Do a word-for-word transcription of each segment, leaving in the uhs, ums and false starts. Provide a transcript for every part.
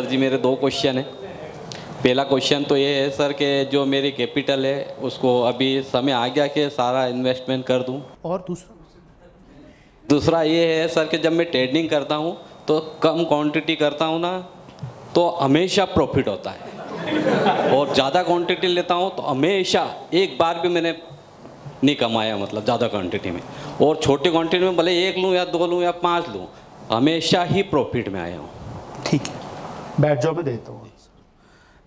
Sir जी मेरे दो question है। पहला क्वेश्चन तो ये है सर कि जो मेरी कैपिटल है उसको अभी समय आ गया कि सारा इन्वेस्टमेंट कर दूं, और दूसरा दूसरा ये है सर कि जब मैं ट्रेडिंग करता हूं तो कम क्वांटिटी करता हूं ना तो हमेशा प्रॉफिट होता है, और ज़्यादा क्वांटिटी लेता हूं तो हमेशा एक बार भी मैंने नहीं कमाया, मतलब ज़्यादा क्वांटिटी में। और छोटे क्वांटिटी में भले एक लूँ या दो लूँ या पाँच लूँ, हमेशा ही प्रॉफिट में आया हूँ। ठीक है, बैठ जाओ, मैं देता हूँ।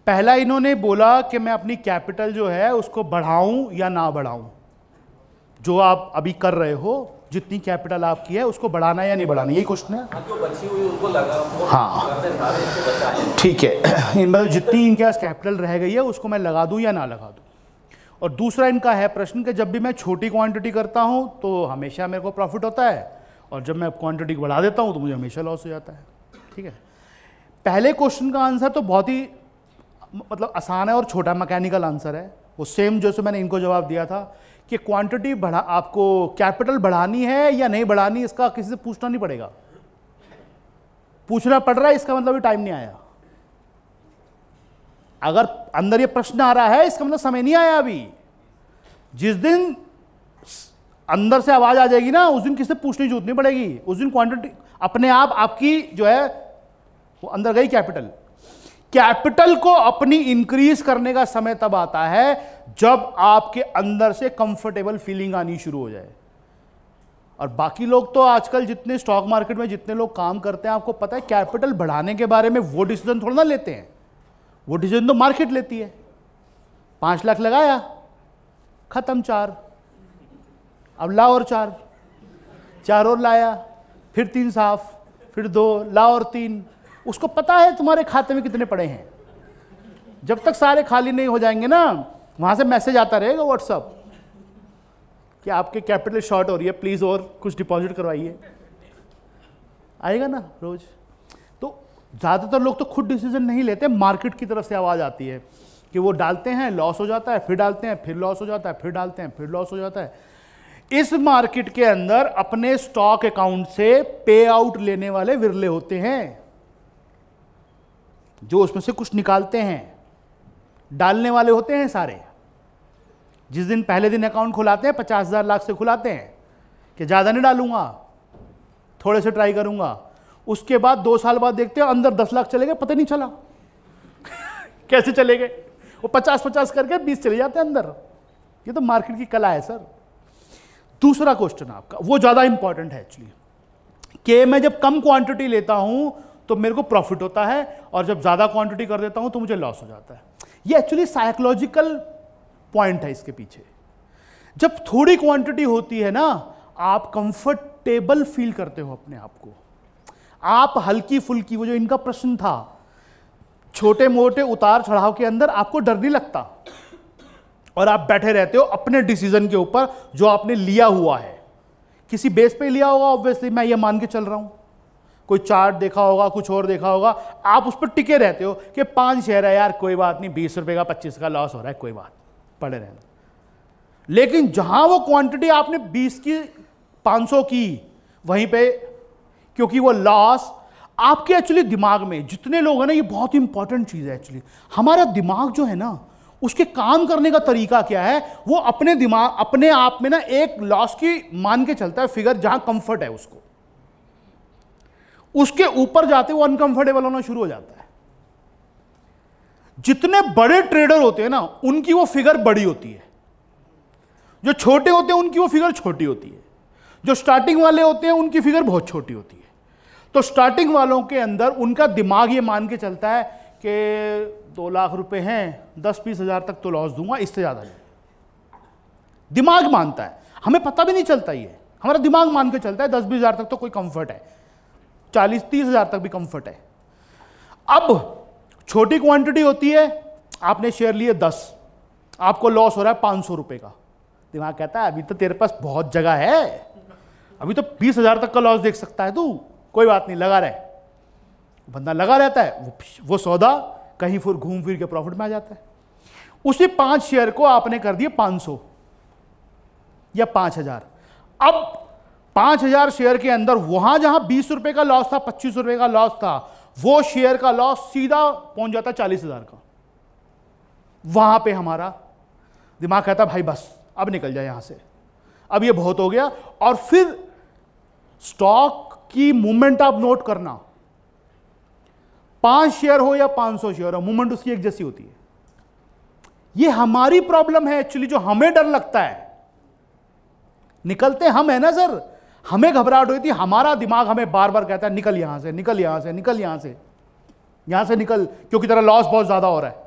पहला इन्होंने बोला कि मैं अपनी कैपिटल जो है उसको बढ़ाऊँ या ना बढ़ाऊँ, जो आप अभी कर रहे हो जितनी कैपिटल आपकी है उसको बढ़ाना या नहीं बढ़ाना, यही क्वेश्चन है। हाँ ठीक है, इनमें जितनी इनके पास कैपिटल रह गई है उसको मैं लगा दूँ या ना लगा दूँ। और दूसरा इनका है प्रश्न कि जब भी मैं छोटी क्वांटिटी करता हूँ तो हमेशा मेरे को प्रॉफिट होता है, और जब मैं क्वांटिटी बढ़ा देता हूँ तो मुझे हमेशा लॉस हो जाता है। ठीक है, पहले क्वेश्चन का आंसर तो बहुत ही मतलब आसान है और छोटा मैकेनिकल आंसर है, वो सेम जैसे मैंने इनको जवाब दिया था कि क्वांटिटी बढ़ा, आपको कैपिटल बढ़ानी है या नहीं बढ़ानी, इसका किसी से पूछना नहीं पड़ेगा। पूछना पड़ रहा है इसका मतलब टाइम नहीं आया। अगर अंदर ये प्रश्न आ रहा है इसका मतलब समय नहीं आया अभी। जिस दिन अंदर से आवाज आ जाएगी ना उस दिन किसी से पूछने की जरूरत नहीं पड़ेगी, उस दिन क्वांटिटी अपने आप आपकी जो है वो अंदर गई। कैपिटल कैपिटल को अपनी इंक्रीज करने का समय तब आता है जब आपके अंदर से कंफर्टेबल फीलिंग आनी शुरू हो जाए। और बाकी लोग तो आजकल जितने स्टॉक मार्केट में जितने लोग काम करते हैं आपको पता है कैपिटल बढ़ाने के बारे में वो डिसीजन थोड़ा ना लेते हैं, वो डिसीजन तो मार्केट लेती है। पाँच लाख लगाया, खत्म, चार, अब ला और चार, चार और लाया, फिर तीन साफ, फिर दो, ला और तीन। उसको पता है तुम्हारे खाते में कितने पड़े हैं। जब तक सारे खाली नहीं हो जाएंगे ना वहाँ से मैसेज आता रहेगा व्हाट्सअप कि आपके कैपिटल शॉर्ट हो रही है, प्लीज़ और कुछ डिपॉजिट करवाइए, आएगा ना रोज़। तो ज़्यादातर लोग तो खुद डिसीजन नहीं लेते, मार्केट की तरफ से आवाज़ आती है कि वो डालते हैं, लॉस हो जाता है, फिर डालते हैं, फिर लॉस हो जाता है, फिर डालते हैं, फिर लॉस हो जाता है। इस मार्केट के अंदर अपने स्टॉक अकाउंट से पे आउट लेने वाले विरले होते हैं, जो उसमें से कुछ निकालते हैं। डालने वाले होते हैं सारे, जिस दिन पहले दिन अकाउंट खुलाते हैं पचास हज़ार लाख से खुलाते हैं कि ज़्यादा नहीं डालूंगा, थोड़े से ट्राई करूंगा। उसके बाद दो साल बाद देखते हैं अंदर दस लाख चले गए, पता नहीं चला कैसे चले गए, वो पचास पचास करके बीस चले जाते हैं अंदर। ये तो मार्केट की कला है सर। दूसरा क्वेश्चन आपका वो ज़्यादा इंपॉर्टेंट है एक्चुअली कि मैं जब कम क्वांटिटी लेता हूँ तो मेरे को प्रॉफिट होता है, और जब ज़्यादा क्वांटिटी कर देता हूँ तो मुझे लॉस हो जाता है। ये एक्चुअली साइकोलॉजिकल पॉइंट है इसके पीछे। जब थोड़ी क्वांटिटी होती है ना आप कंफर्टेबल फील करते हो अपने आप को, आप हल्की फुल्की, वो जो इनका प्रश्न था, छोटे मोटे उतार चढ़ाव के अंदर आपको डर नहीं लगता और आप बैठे रहते हो अपने डिसीजन के ऊपर जो आपने लिया हुआ है। किसी बेस पे लिया होगा ऑब्वियसली, मैं ये मान के चल रहा हूँ, कोई चार्ट देखा होगा, कुछ और देखा होगा, आप उस पर टिके रहते हो कि पाँच शेयर है यार कोई बात नहीं, बीस रुपए का पच्चीस का लॉस हो रहा है कोई बात, पड़े रहना। लेकिन जहां वो क्वांटिटी आपने बीस की पाँच सौ की वहीं पे, क्योंकि वो लॉस आपके एक्चुअली दिमाग में, जितने लोग हैं ना ये बहुत इंपॉर्टेंट चीज़ है एक्चुअली, हमारा दिमाग जो है ना उसके काम करने का तरीका क्या है, वो अपने दिमाग अपने आप में ना एक लॉस की मान के चलता है फिगर जहाँ कम्फर्ट है उसको, उसके ऊपर जाते वो अनकंफर्टेबल होना शुरू हो जाता है। जितने बड़े ट्रेडर होते हैं ना उनकी वो फिगर बड़ी होती है, जो छोटे होते हैं उनकी वो फिगर छोटी होती है, जो स्टार्टिंग वाले होते हैं उनकी फिगर बहुत छोटी होती है। तो स्टार्टिंग वालों के अंदर उनका दिमाग ये मान के चलता है कि दो लाख रुपए हैं, दस बीस हजार तक तो लॉस दूंगा, इससे ज़्यादा नहीं। दिमाग मानता है, हमें पता भी नहीं चलता, ये हमारा दिमाग मान के चलता है दस बीस हजार तक तो कोई कंफर्ट है, चालीस तीस हजार तक भी कंफर्ट है। अब छोटी क्वांटिटी होती है, आपने शेयर लिए दस, आपको लॉस हो रहा है पाँच सौ रुपये का, दिमाग कहता है अभी तो तेरे पास बहुत जगह है, अभी तो बीस हजार तक का लॉस देख सकता है तू, कोई बात नहीं, लगा रहे। बंदा लगा रहता है, वो, वो सौदा कहीं फिर घूम फिर के प्रॉफिट में आ जाता है। उसी पाँच शेयर को आपने कर दिया पाँच सौ या पाँच हजार। अब पाँच हज़ार शेयर के अंदर वहाँ जहाँ बीस रुपये का लॉस था, पच्चीस रुपये का लॉस था, वो शेयर का लॉस सीधा पहुंच जाता चालीस हजार का। वहां पे हमारा दिमाग कहता भाई बस अब निकल जाए यहां से, अब ये बहुत हो गया। और फिर स्टॉक की मूवमेंट आप नोट करना, पांच शेयर हो या पांच सौ शेयर हो, मूवमेंट उसकी एक जैसी होती है। ये हमारी प्रॉब्लम है एक्चुअली, जो हमें डर लगता है, निकलते हम है ना सर, हमें घबराहट हुई थी, हमारा दिमाग हमें बार बार कहता है निकल यहां से, निकल यहां से, निकल यहां से, यहां से निकल, क्योंकि तेरा लॉस बहुत ज्यादा हो रहा है।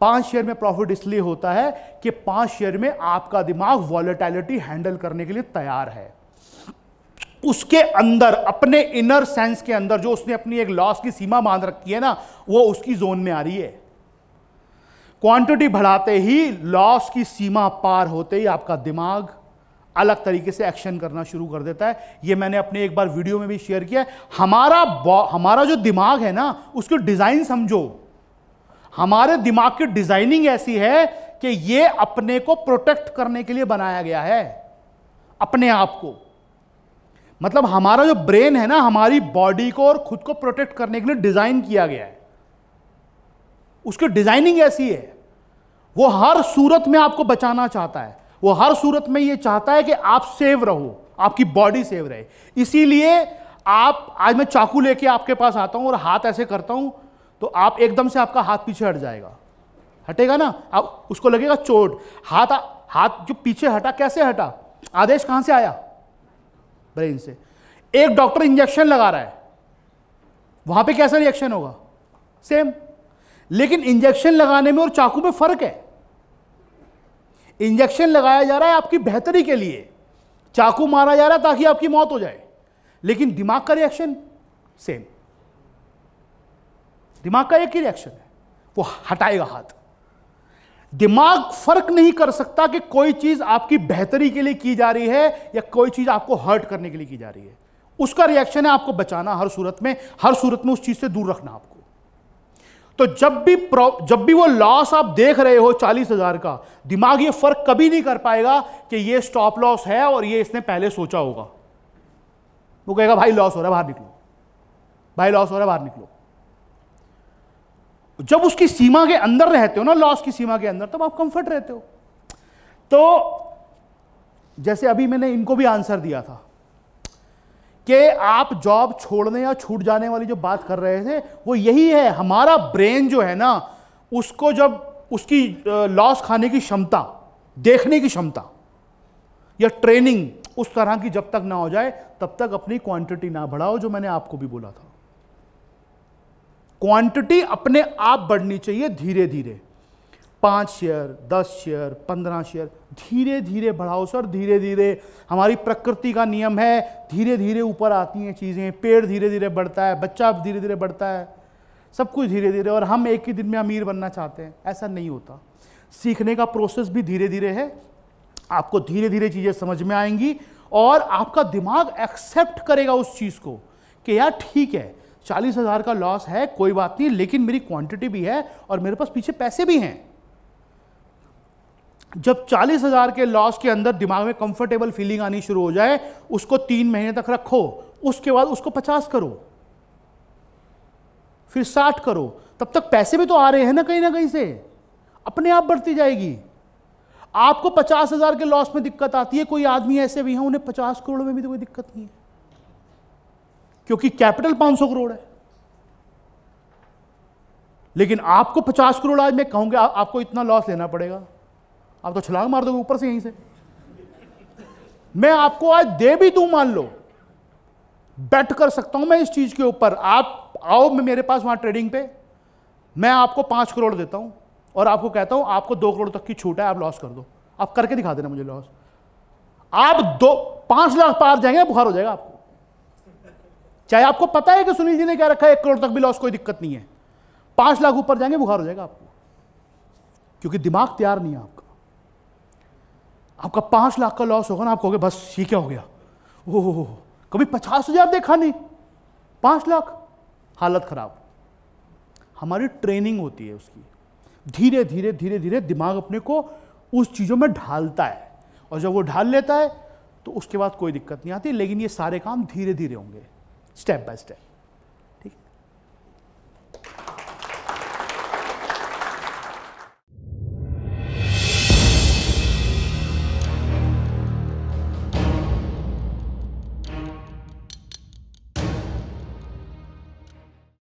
पांच शेयर में प्रॉफिट इसलिए होता है कि पांच शेयर में आपका दिमाग वॉलेटिलिटी हैंडल करने के लिए तैयार है। उसके अंदर अपने इनर सेंस के अंदर जो उसने अपनी एक लॉस की सीमा बांध रखी है ना, वो उसकी जोन में आ रही है। क्वांटिटी बढ़ाते ही, लॉस की सीमा पार होते ही आपका दिमाग अलग तरीके से एक्शन करना शुरू कर देता है। ये मैंने अपने एक बार वीडियो में भी शेयर किया है। हमारा हमारा जो दिमाग है ना, उसको डिज़ाइन समझो। हमारे दिमाग की डिज़ाइनिंग ऐसी है कि ये अपने को प्रोटेक्ट करने के लिए बनाया गया है, अपने आप को। मतलब हमारा जो ब्रेन है ना, हमारी बॉडी को और खुद को प्रोटेक्ट करने के लिए डिज़ाइन किया गया है। उसकी डिजाइनिंग ऐसी है, वो हर सूरत में आपको बचाना चाहता है। वो हर सूरत में ये चाहता है कि आप सेव रहो, आपकी बॉडी सेव रहे। इसीलिए आप, आज मैं चाकू लेके आपके पास आता हूं और हाथ ऐसे करता हूं, तो आप एकदम से आपका हाथ पीछे हट जाएगा, हटेगा ना, आप उसको लगेगा चोट। हाथ हाथ जो पीछे हटा, कैसे हटा, आदेश कहां से आया, ब्रेन से। एक डॉक्टर इंजेक्शन लगा रहा है, वहां पर कैसा रिएक्शन होगा, सेम। लेकिन इंजेक्शन लगाने में और चाकू में फर्क है। इंजेक्शन लगाया जा रहा है आपकी बेहतरी के लिए, चाकू मारा जा रहा है ताकि आपकी मौत हो जाए, लेकिन दिमाग का रिएक्शन सेम। दिमाग का एक ही रिएक्शन है, वो हटाएगा हाथ। दिमाग फर्क नहीं कर सकता कि कोई चीज आपकी बेहतरी के लिए की जा रही है या कोई चीज आपको हर्ट करने के लिए की जा रही है। उसका रिएक्शन है आपको बचाना, हर सूरत में, हर सूरत में उस चीज से दूर रखना आपको। तो जब भी जब भी वो लॉस आप देख रहे हो चालीस हजार का, दिमाग ये फर्क कभी नहीं कर पाएगा कि ये स्टॉप लॉस है और ये इसने पहले सोचा होगा। वो कहेगा भाई लॉस हो रहा है, बाहर निकलो, भाई लॉस हो रहा है, बाहर निकलो। जब उसकी सीमा के अंदर रहते हो ना, लॉस की सीमा के अंदर, तब आप कंफर्ट रहते हो। तो जैसे अभी मैंने इनको भी आंसर दिया था कि आप जॉब छोड़ने या छूट जाने वाली जो बात कर रहे थे, वो यही है। हमारा ब्रेन जो है ना, उसको जब उसकी लॉस खाने की क्षमता, देखने की क्षमता या ट्रेनिंग उस तरह की जब तक ना हो जाए, तब तक अपनी क्वांटिटी ना बढ़ाओ, जो मैंने आपको भी बोला था। क्वांटिटी अपने आप बढ़नी चाहिए, धीरे धीरे, पाँच शेयर, दस शेयर, पंद्रह शेयर, धीरे धीरे बढ़ाओ सर, धीरे धीरे। हमारी प्रकृति का नियम है, धीरे धीरे ऊपर आती हैं चीज़ें। पेड़ धीरे धीरे बढ़ता है, बच्चा धीरे धीरे बढ़ता है, सब कुछ धीरे धीरे। और हम एक ही दिन में अमीर बनना चाहते हैं, ऐसा नहीं होता। सीखने का प्रोसेस भी धीरे धीरे है। आपको धीरे धीरे चीज़ें समझ में आएंगी और आपका दिमाग एक्सेप्ट करेगा उस चीज़ को कि यार ठीक है, चालीस हज़ार का लॉस है, कोई बात नहीं, लेकिन मेरी क्वान्टिटी भी है और मेरे पास पीछे पैसे भी हैं। जब चालीस हज़ार के लॉस के अंदर दिमाग में कंफर्टेबल फीलिंग आनी शुरू हो जाए, उसको तीन महीने तक रखो, उसके बाद उसको पचास करो, फिर साठ करो, तब तक पैसे भी तो आ रहे हैं ना कहीं ना कहीं से, अपने आप बढ़ती जाएगी। आपको पचास हज़ार के लॉस में दिक्कत आती है, कोई आदमी ऐसे भी हैं उन्हें पचास करोड़ में भी तो कोई दिक्कत नहीं है, क्योंकि कैपिटल पाँच सौ करोड़ है। लेकिन आपको पचास करोड़, आज मैं कहूँगा आपको इतना लॉस लेना पड़ेगा, आप तो छलांग मार दोगे ऊपर से यहीं से। मैं आपको आज दे भी दूं, मान लो, बेट कर सकता हूं मैं इस चीज के ऊपर, आप आओ मैं मेरे पास वहां ट्रेडिंग पे, मैं आपको पांच करोड़ देता हूं और आपको कहता हूं आपको दो करोड़ तक की छूट है, आप लॉस कर दो, आप करके दिखा देना मुझे लॉस। आप दो पांच लाख पार जाएंगे, बुखार हो जाएगा आपको, चाहे आपको पता है कि सुनील जी ने क्या रखा है, एक करोड़ तक भी लॉस कोई दिक्कत नहीं है, पांच लाख ऊपर जाएंगे बुखार हो जाएगा आपको, क्योंकि दिमाग तैयार नहीं है आपका। आपका पांच लाख का लॉस होगा ना, आप कहोगे बस ये क्या हो गया, ओह, कभी पचास हजार देखा नहीं, पांच लाख, हालत खराब। हमारी ट्रेनिंग होती है उसकी, धीरे धीरे धीरे धीरे दिमाग अपने को उस चीज़ों में ढालता है, और जब वो ढाल लेता है तो उसके बाद कोई दिक्कत नहीं आती। लेकिन ये सारे काम धीरे धीरे होंगे, स्टेप बाय स्टेप।